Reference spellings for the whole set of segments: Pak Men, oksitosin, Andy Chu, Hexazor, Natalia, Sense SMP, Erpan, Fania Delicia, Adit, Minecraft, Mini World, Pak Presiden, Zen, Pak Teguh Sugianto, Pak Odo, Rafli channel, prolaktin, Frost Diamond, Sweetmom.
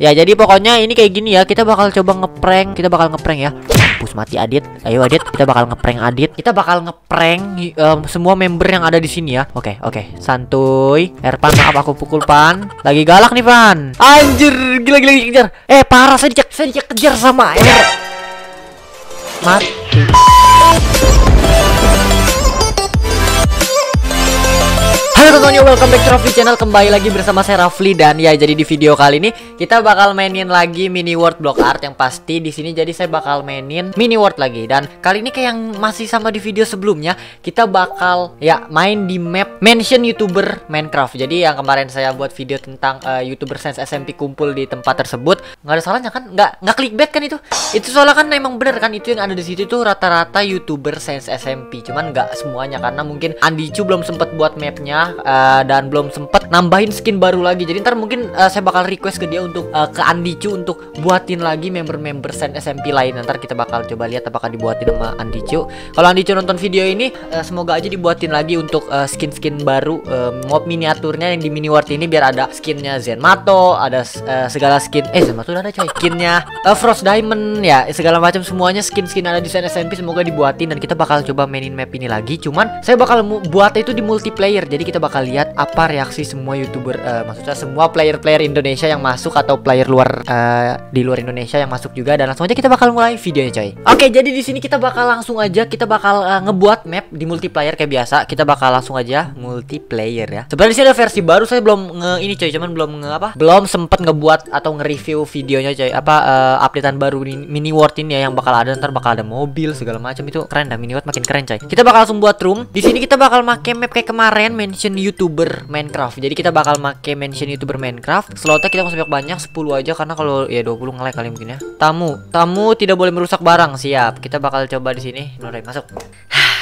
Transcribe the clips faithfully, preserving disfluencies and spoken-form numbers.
Ya jadi pokoknya ini kayak gini ya. Kita bakal coba ngeprank. Kita bakal ngeprank ya. Push mati Adit. Ayo Adit, kita bakal ngeprank Adit. Kita bakal ngeprank um, semua member yang ada di sini ya. Oke, oke. Santuy. Erpan, maaf aku pukul Pan. Lagi galak nih Pan. Anjir, gila gila kejar. Eh, parah saya dicek, saya dikejar sama Er. Mati. Halo teman-teman, welcome back to Rafli channel. Kembali lagi bersama saya Rafli, dan ya jadi di video kali ini kita bakal mainin lagi Mini World Block Art yang pasti di sini. Jadi saya bakal mainin Mini World lagi, dan kali ini kayak yang masih sama di video sebelumnya, kita bakal ya main di map Mention YouTuber Minecraft. Jadi yang kemarin saya buat video tentang uh, YouTuber Sense S M P kumpul di tempat tersebut, nggak ada salahnya kan? Nggak nggak clickbait kan itu? Itu soalnya kan emang bener kan itu yang ada di situ tuh rata-rata YouTuber Sense S M P, cuman nggak semuanya karena mungkin Andy Chu belum sempet buat mapnya. Uh, dan belum sempet nambahin skin baru lagi. Jadi ntar mungkin uh, saya bakal request ke dia untuk uh, ke Andy Chu untuk buatin lagi member-member Zen S M P lain. Ntar kita bakal coba lihat apakah dibuatin sama Andy Chu. Kalau Andy Chu nonton video ini, uh, semoga aja dibuatin lagi untuk skin-skin uh, baru, uh, mob miniaturnya yang di Mini World ini, biar ada skinnya Zen Mato, ada uh, segala skin. Eh Zen Mato udah ada coy. Skinnya uh, Frost Diamond ya, segala macam semuanya skin-skin ada di Zen S M P semoga dibuatin, dan kita bakal coba mainin map ini lagi. Cuman saya bakal buat itu di multiplayer. Jadi kita bakal lihat apa reaksi semua YouTuber, uh, maksudnya semua player-player Indonesia yang masuk atau player luar uh, di luar Indonesia yang masuk juga. Dan langsung aja kita bakal mulai videonya coy. Oke, jadi di sini kita bakal langsung aja kita bakal uh, ngebuat map di multiplayer kayak biasa. Kita bakal langsung aja multiplayer ya. Sebenarnya di sini ada versi baru, saya belum nge ini coy, cuman belum nge apa? Belum sempet ngebuat atau nge-review videonya coy. Apa uh, updatean baru ini, Mini World ini ya, yang bakal ada ntar bakal ada mobil segala macam itu. Keren dah, Mini World makin keren coy. Kita bakal langsung buat room. Di sini kita bakal make map kayak kemarin, Mention YouTuber Minecraft. Jadi kita bakal make Mention YouTuber Minecraft. Slotnya kita mau banyak, sepuluh aja karena kalau ya dua puluh nge-lag kali mungkin ya. Tamu, tamu tidak boleh merusak barang. Siap. Kita bakal coba di sini. Mulai masuk.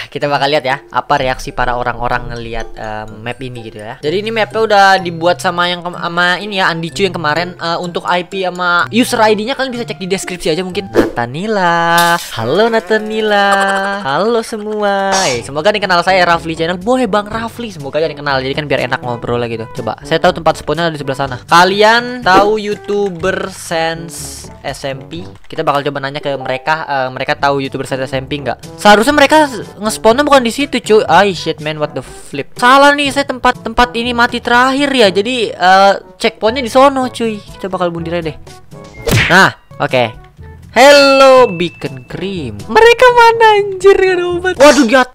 Kita bakal lihat ya apa reaksi para orang-orang ngelihat uh, map ini gitu ya. Jadi ini mapnya udah dibuat sama yang sama ini ya Andy Chu yang kemarin. uh, Untuk I P sama user I D-nya kalian bisa cek di deskripsi aja mungkin. Natalia, halo Natalia, halo semua. Eh, semoga nih kenal saya Rafli channel. Boleh Bang Rafli, semoga aja nih kenal. Jadi kan biar enak ngobrol lagi tuh. Coba saya tahu tempat spawnnya ada di sebelah sana. Kalian tahu YouTuber Sense S M P? Kita bakal coba nanya ke mereka. uh, Mereka tahu YouTuber Sense S M P nggak? Seharusnya mereka nge spawnnya bukan di situ cuy. Ay shit man, what the flip. Salah nih saya, tempat tempat ini mati terakhir ya. Jadi uh, checkpointnya di sono cuy. Kita bakal bundir aja deh. Nah, oke. Okay. Hello Beacon Cream. Mereka mana anjir ya obat. Waduh gat.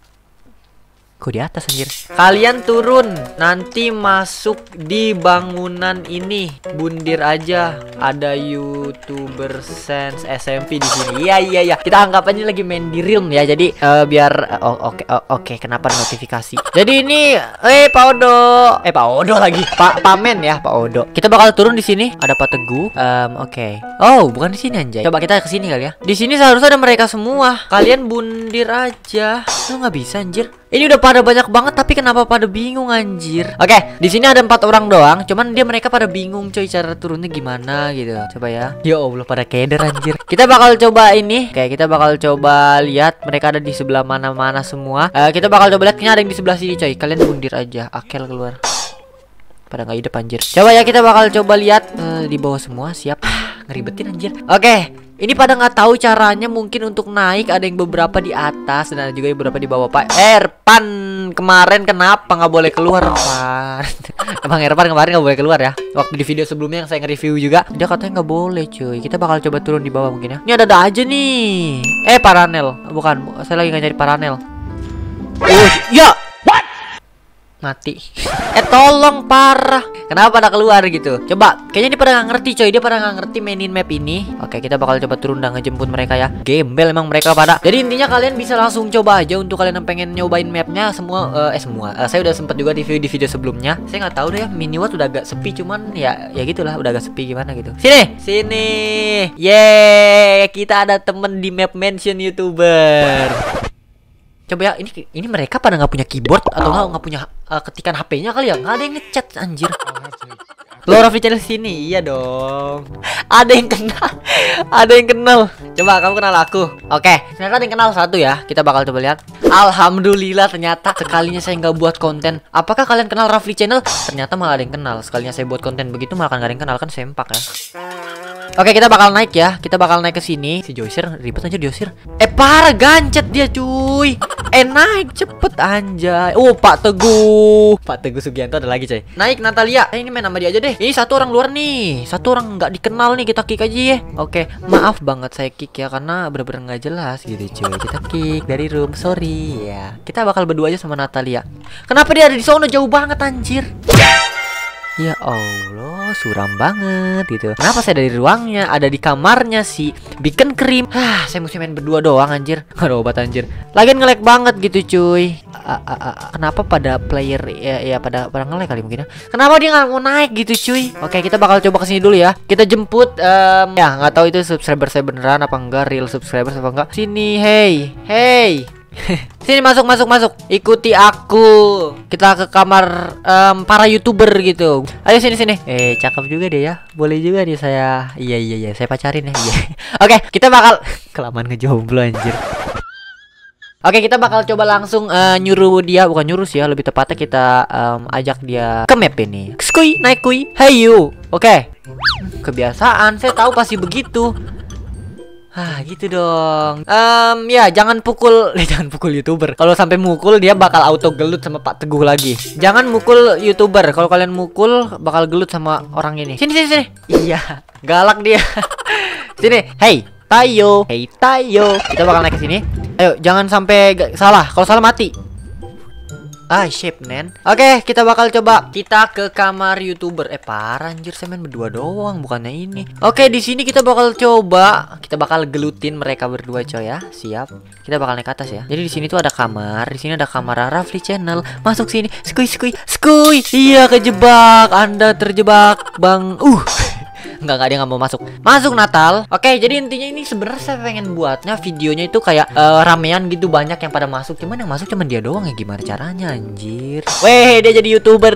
Kok di atas anjir. Kalian turun, nanti masuk di bangunan ini. Bundir aja. Ada YouTuber Sense S M P di sini. Iya iya iya. Kita anggap aja lagi main di realm ya. Jadi uh, biar uh, oke okay, uh, oke okay. Kenapa notifikasi? Jadi ini eh Pak Odo. Eh Pak Odo lagi. Pak Pak Men ya, Pak Odo. Kita bakal turun di sini. Ada Pak Teguh. Um, oke. Okay. Oh, bukan di sini anjay. Coba kita ke sini kali ya. Di sini seharusnya ada mereka semua. Kalian bundir aja. Lu nggak bisa anjir. Ini udah pada banyak banget tapi kenapa pada bingung anjir. Oke, okay, di sini ada empat orang doang, cuman dia mereka pada bingung coy cara turunnya gimana gitu. Coba ya. Ya Allah pada keder anjir. Kita bakal coba ini. Oke, okay, kita bakal coba lihat mereka ada di sebelah mana-mana semua. Uh, kita bakal coba lihat kayaknya ada yang di sebelah sini coy. Kalian bundir aja. Akel keluar. Pada nggak hidup anjir. Coba ya kita bakal coba lihat uh, di bawah semua. Siap. Ngeribetin anjir. Oke. Okay. Ini pada nggak tahu caranya mungkin untuk naik. Ada yang beberapa di atas dan ada juga yang beberapa di bawah. Pak Erpan kemarin kenapa nggak boleh keluar Erpan? Emang Erpan kemarin nggak boleh keluar ya? Waktu di video sebelumnya yang saya nge-review juga dia katanya nggak boleh cuy. Kita bakal coba turun di bawah mungkin ya. Ini ada-ada aja nih. Eh Paranel, bukan. Saya lagi nggak nyari Paranel. Oh ya. What? Mati. Eh tolong parah. Kenapa pada keluar gitu? Coba, kayaknya dia pada nggak ngerti coy. Dia pada nggak ngerti mainin map ini. Oke, kita bakal coba turun dan ngejemput mereka ya. Gembel emang mereka pada. Jadi intinya kalian bisa langsung coba aja untuk kalian yang pengen nyobain mapnya semua. Uh, eh semua. Uh, saya udah sempat juga review di video sebelumnya. Saya nggak tahu deh ya. Mini World udah agak sepi cuman ya ya gitulah. Udah agak sepi gimana gitu. Sini, sini. Yeay, kita ada temen di map Mention YouTuber. Coba ya, ini ini mereka pada nggak punya keyboard atau nggak nggak punya uh, ketikan H P-nya kali ya, nggak ada yang ngechat anjir. Lo Rafli channel sini, iya dong. Ada yang kenal, ada yang kenal. Coba kamu kenal aku. Oke, ternyata ada yang kenal satu ya. Kita bakal coba lihat. Alhamdulillah ternyata sekalinya saya nggak buat konten. Apakah kalian kenal Rafli channel? Ternyata malah ada yang kenal. Sekalinya saya buat konten begitu malah kan nggak ada yang kenal, kan sempak ya. Oke, kita bakal naik ya. Kita bakal naik ke sini. Si Joycer ribet aja Joycer. Eh parah, gancet dia cuy. Eh naik cepet anjay. Oh Pak Teguh. Pak Teguh Sugianto ada lagi cuy. Naik Natalia. Eh ini main sama dia aja deh. Ini satu orang luar nih. Satu orang nggak dikenal nih, kita kick aja ya. Oke, maaf banget saya kick ya karena bener-bener nggak jelas gitu cuy. Kita kick dari room, sorry ya. Kita bakal berdua aja sama Natalia. Kenapa dia ada di sana jauh banget anjir? Ya Allah, suram banget gitu. Kenapa saya dari ruangnya, ada di kamarnya si Beacon Cream. Hah, saya mesti main berdua doang anjir. Gak ada obat anjir. Lagian nge-lag banget gitu cuy. A -a -a -a. Kenapa pada player ya, ya pada pada nge-lag kali mungkin ya. Kenapa dia nggak mau naik gitu cuy? Oke, kita bakal coba kesini dulu ya. Kita jemput um, ya nggak tahu itu subscriber saya beneran apa enggak, real subscriber apa enggak. Sini, hey, hey. Sini masuk masuk masuk, ikuti aku. Kita ke kamar um, para youtuber gitu. Ayo sini sini. Eh cakep juga dia ya. Boleh juga nih saya. Iya iya iya. Saya pacarin ya. Iya. Oke okay, kita bakal kelamaan ngejomblo anjir. Oke, kita bakal coba langsung uh, nyuruh dia, bukan nyuruh sih ya, lebih tepatnya kita um, ajak dia ke map ini. Skuy, naik kuy. Hey you. Oke. Okay. Kebiasaan, saya tahu pasti begitu. Ah gitu dong. Um, ya jangan pukul, eh, jangan pukul youtuber. Kalau sampai mukul dia bakal auto gelut sama Pak Teguh lagi. Jangan mukul youtuber. Kalau kalian mukul bakal gelut sama orang ini. Sini sini sini. Iya, galak dia. Sini, hey Tayo, hey Tayo. Kita bakal naik ke sini. Ayo jangan sampai salah. Kalau salah mati. Ah shit nen. Oke, kita bakal coba kita ke kamar youtuber. Eh parah anjir, saya main berdua doang bukannya ini. Oke, di sini kita bakal coba, kita bakal gelutin mereka berdua coy ya. Siap. Kita bakal naik ke atas ya. Jadi di sini tuh ada kamar, di sini ada kamar Rafli channel. Masuk sini. Skuy skuy skuy. Iya kejebak. Anda terjebak, Bang. Uh. Enggak, enggak, dia nggak mau masuk. Masuk Natal. Oke, jadi intinya ini sebenarnya saya pengen buatnya videonya itu kayak uh, ramean gitu, banyak yang pada masuk. Cuman yang masuk cuman dia doang ya, gimana caranya anjir. Weh, dia jadi YouTuber.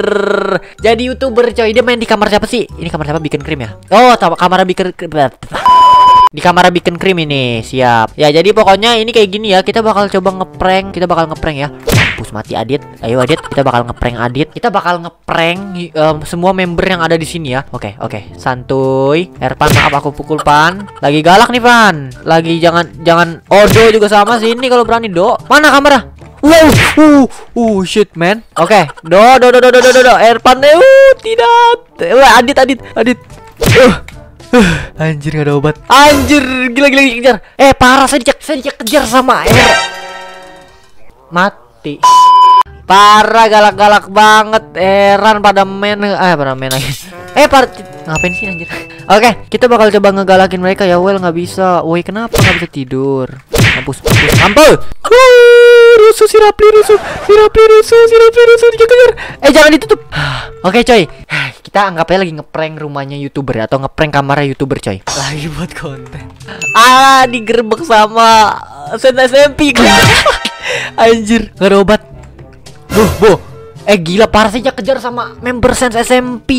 Jadi YouTuber coy. Dia main di kamar siapa sih? Ini kamar siapa? Beacon Cream ya? Oh, kamar Beacon Cream. Di kamar Beacon Cream ini. Siap. Ya, jadi pokoknya ini kayak gini ya. Kita bakal coba ngeprank. Kita bakal ngeprank ya. Push mati Adit. Ayo Adit, kita bakal ngeprank Adit. Kita bakal ngeprank um, semua member yang ada di sini ya. Oke, okay, oke. Okay. Santuy. Erpan, maaf aku pukul Pan. Lagi galak nih Pan. Lagi jangan jangan Odo juga sama sini kalau berani, Do. Mana kamera? Wow, uh, uh, shit man. Oke, okay. Do, do, do, do, do, do, do. Erpan, uh, tidak. Uh, Adit, Adit, Adit. Uh. Uh, anjir gak ada obat. Anjir gila gila kejar. Eh parah, saya dicek, saya dicek kejar sama air. Mati. Parah galak-galak banget. Eran pada men. Eh pada men lagi. Eh par ngapain sih anjir. Oke, okay, kita bakal coba ngegalakin mereka ya. Well nggak bisa. Woi kenapa nggak bisa tidur? Mampus mampus mampus. Rusuh si Rafli, rusuh si Rafli, rusuh si Rafli, rusuh dikejar. Eh jangan ditutup. Oke okay, coy. Kita anggapnya lagi ngeprank rumahnya youtuber atau ngeprank kamarnya youtuber coy. Lagi buat konten. Ah digerebek sama Sense S M P. Anjir gak ada obat. Buh buh. Eh gila parah, saya kejar sama member Sense S M P.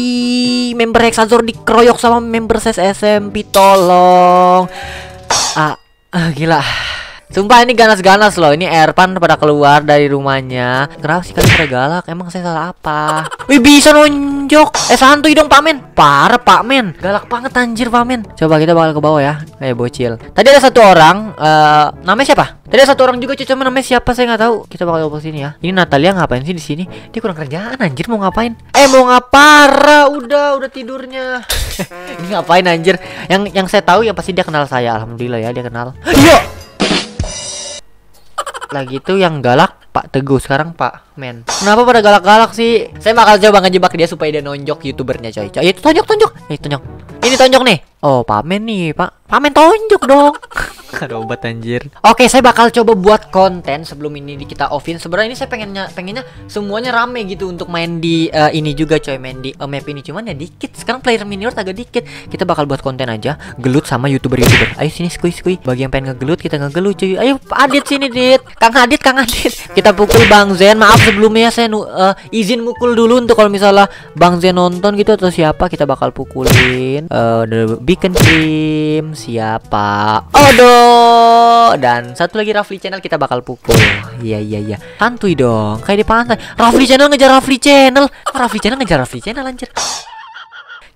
Member Hexazor dikeroyok sama member Sense S M P. Tolong. Ah, ah gila. Sumpah ini ganas-ganas loh. Ini Erpan pada keluar dari rumahnya. Kenapa sih kalian pada galak? Emang saya salah apa? Wih bisa nonjok. Eh santuy dong Pak Men. Parah Pak Men. Galak banget anjir Pak Men. Coba kita bakal ke bawah ya. Eh bocil. Tadi ada satu orang uh, namanya siapa? Tadi ada satu orang juga cuman namanya siapa saya nggak tahu. Kita bakal ke sini ya. Ini Natalia ngapain sih di sini? Dia kurang kerjaan anjir, mau ngapain? Eh mau ngapara. Udah udah tidurnya. Ini ngapain anjir? Yang yang saya tahu yang pasti dia kenal saya. Alhamdulillah ya dia kenal. Yo. Lagi itu yang galak Pak Teguh, sekarang Pak Men. Kenapa pada galak-galak sih? Saya bakal coba ngejebak dia supaya dia nonjok youtubernya coy. Coy, itu tonjok tonjok. Eh tonjok. Ini tonjok nih. Oh, Pak Men nih, Pak. Pak Men tonjok dong. Ada obat anjir. Oke, saya bakal coba buat konten sebelum ini kita offin. Sebenarnya ini saya pengennya pengennya semuanya rame gitu untuk main di uh, ini juga coy, main di uh, map ini, cuman ya dikit. Sekarang player Mini World agak dikit. Kita bakal buat konten aja gelut sama YouTuber-YouTuber. Ayo sini skuy-skuy. Bagi yang pengen ngegelut, kita ngegelut cuy. Ayo Adit sini, Dit. Kang Adit, Kang Adit. Kita pukul Bang Zen. Maaf sebelumnya saya uh, izin mukul dulu untuk kalau misalnya Bang Zen nonton gitu atau siapa, kita bakal pukulin uh, The Beacon Team, siapa? Odo. Dan satu lagi Rafli channel kita bakal pukul. Iya iya iya. Santuy dong. Kayak di pantai. Rafli channel ngejar Rafli channel. Rafli channel ngejar Rafli channel anjir.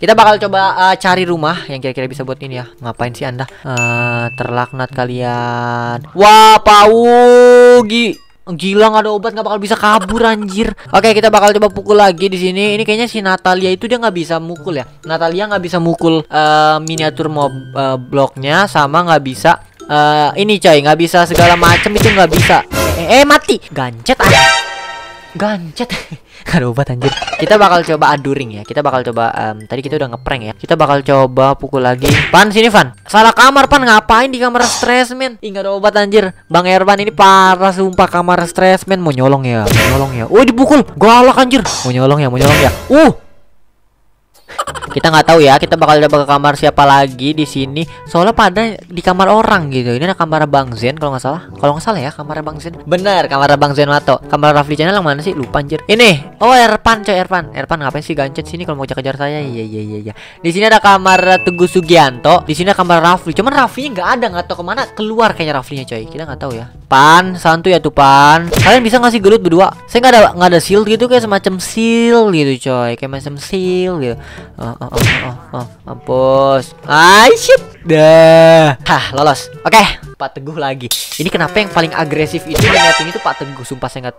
Kita bakal coba uh, cari rumah yang kira-kira bisa buat ini ya. Ngapain sih Anda? Uh, terlaknat kalian. Wah, paugi. Gila, nggak ada obat, nggak bakal bisa kabur anjir. Oke, kita bakal coba pukul lagi di sini. Ini kayaknya si Natalia itu dia nggak bisa mukul ya. Natalia nggak bisa mukul uh, miniatur mob uh, bloknya, sama nggak bisa uh, ini coy, nggak bisa segala macam itu nggak bisa. Eh, eh, eh mati, gancet aja, gancet. Gak ada obat anjir. Kita bakal coba aduring ya. Kita bakal coba um, tadi kita udah ngeprank ya. Kita bakal coba pukul lagi. Pan sini Pan. Salah kamar Pan. Ngapain di kamar stres men? Ih gak ada obat anjir. Bang Erpan ini parah sumpah, kamar stres men. Mau nyolong ya, mau nyolong ya. Oh dipukul. Galak anjir. Mau nyolong ya, mau nyolong ya. Uh. Kita nggak tahu ya. Kita bakal coba ke kamar siapa lagi di sini. Soalnya pada di kamar orang gitu. Ini ada kamar Bang Zen kalau nggak salah. Kalau nggak salah ya kamar Bang Zen. Bener, kamar Bang Zen Mato. Kamar Rafli channel yang mana sih? Lupa anjir. Ini. Oh Erpan coy, Erpan. Erpan ngapain sih gancet sini kalau mau kejar-kejar saya? Iya iya iya iya. Di sini ada kamar Teguh Sugianto. Di sini ada kamar Rafli. Cuman Raflinya nggak ada, nggak tahu kemana. Keluar kayaknya Raflinya coy. Kita nggak tahu ya. Pan, santuy ya tuh Pan. Kalian bisa ngasih gelut berdua. Saya nggak ada nggak ada shield gitu, kayak semacam shield gitu coy. Kayak macam shield gitu. Oh, oh, oh, oh, oh, mampus. Ah, shit. Dah. Hah, lolos. Oke, okay. Pak Teguh lagi. Ini kenapa yang paling agresif itu ngeliatin itu Pak Teguh, sumpah sengat.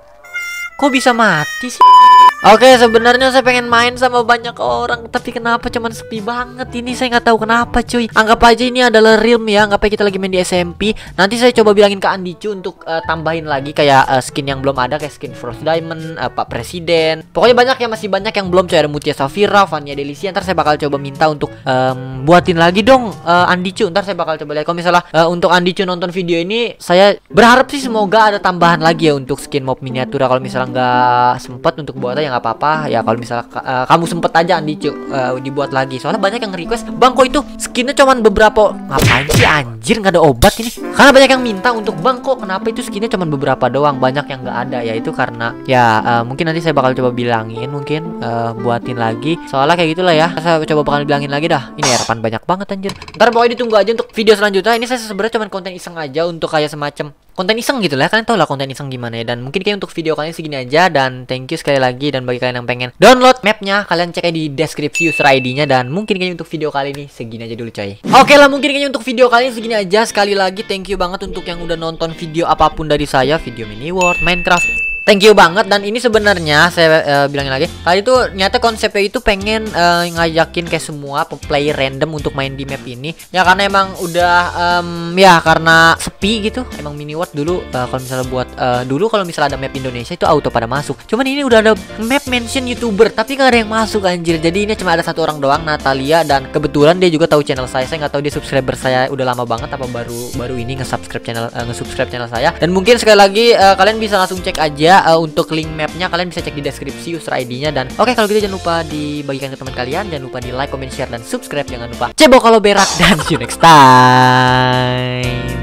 Kok bisa mati sih? Oke, okay, sebenarnya saya pengen main sama banyak orang, tapi kenapa cuman sepi banget ini? Saya nggak tahu kenapa, cuy. Anggap aja ini adalah realm ya, anggap aja kita lagi main di S M P. Nanti saya coba bilangin ke Andy Chu untuk uh, tambahin lagi kayak uh, skin yang belum ada, kayak skin Frost Diamond, uh, Pak Presiden. Pokoknya banyak ya, masih banyak yang belum, cuy. Ada Mutia Safira, Fania Delicia. Ntar saya bakal coba minta untuk um, buatin lagi dong uh, Andy Chu. Ntar saya bakal coba lihat. Kalau misalnya uh, untuk Andy Chu nonton video ini, saya berharap sih semoga ada tambahan lagi ya untuk skin mob miniatura. Kalau misalnya nggak sempat untuk buatnya, nggak apa-apa ya. Kalau misalnya uh, kamu sempet aja Andy Chu uh, dibuat lagi, soalnya banyak yang request, bang kok itu skinnya cuman beberapa. Ngapain sih anjir, nggak ada obat ini? Karena banyak yang minta untuk bang kok kenapa itu skinnya cuman beberapa doang, banyak yang nggak ada ya. Itu karena ya uh, mungkin nanti saya bakal coba bilangin, mungkin uh, buatin lagi, soalnya kayak gitulah ya. Saya coba bakal bilangin lagi dah. Ini harapan banyak banget anjir. Ntar pokoknya ditunggu aja untuk video selanjutnya. Ini saya sebenarnya cuman konten iseng aja, untuk kayak semacam konten iseng gitu lah, kalian tau lah konten iseng gimana ya. Dan mungkin kayak untuk video kalian segini aja. Dan thank you sekali lagi. Dan bagi kalian yang pengen download mapnya, kalian cek aja di deskripsi user I D-nya. Dan mungkin kayaknya untuk video kali ini segini aja dulu coy. Oke lah, mungkin kayaknya untuk video kali ini segini aja. Sekali lagi thank you banget untuk yang udah nonton video apapun dari saya, video Mini World, Minecraft. Thank you banget. Dan ini sebenarnya saya uh, bilangin lagi, tadi tuh nyata konsepnya itu pengen uh, ngajakin kayak semua player random untuk main di map ini. Ya karena emang udah um, ya karena sepi gitu. Emang Mini World dulu uh, kalau misalnya buat uh, dulu kalau misalnya ada map Indonesia itu auto pada masuk. Cuman ini udah ada map mention YouTuber tapi gak ada yang masuk anjir. Jadi ini cuma ada satu orang doang, Natalia, dan kebetulan dia juga tahu channel saya. Saya nggak tahu dia subscriber saya udah lama banget apa baru baru ini nge-subscribe channel uh, nge-subscribe channel saya. Dan mungkin sekali lagi uh, kalian bisa langsung cek aja. Uh, untuk link mapnya kalian bisa cek di deskripsi user I D-nya. Dan oke okay, kalau gitu jangan lupa dibagikan ke teman kalian, jangan lupa di like, comment, share, dan subscribe. Jangan lupa cebok kalau berak, dan see you next time.